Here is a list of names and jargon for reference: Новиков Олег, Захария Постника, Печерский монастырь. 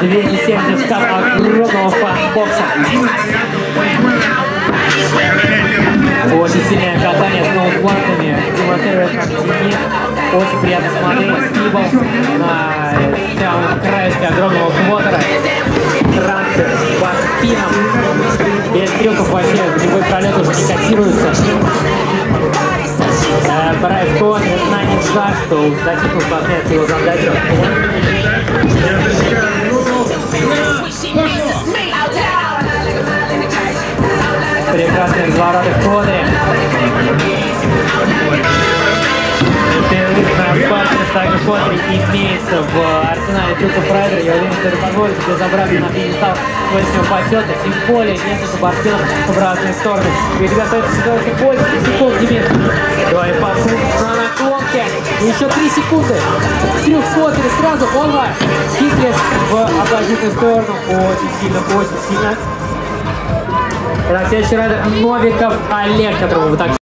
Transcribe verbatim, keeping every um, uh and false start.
двести семьдесят став огромного фан-бокса. Очень сильное катание с ноутбортами. Очень приятно смотреть. Стибл на самом краешке огромного квотера. Трансфер по спинам. Без стрелков вообще любой пролет уже не котируется. Брайфтон на не шла, что защиту выполняет его задачу. Прекрасные развороты в квадре. Терроризм на парке, также квадре имеется в арсенале трюков райдера. Я уверен, что это позволит себе забраться на пьедестал своего почета. Тем более несколько борцов в разные стороны. Ведь готовится четвертый бой, секунд не меньше. Давай пасу на наклонке. Еще три секунды. Трюк в квадре сразу, онлайн. Хитрец в обозрительную сторону. Очень сильно, очень сильно. Следующий райдер Новиков Олег, которого вы так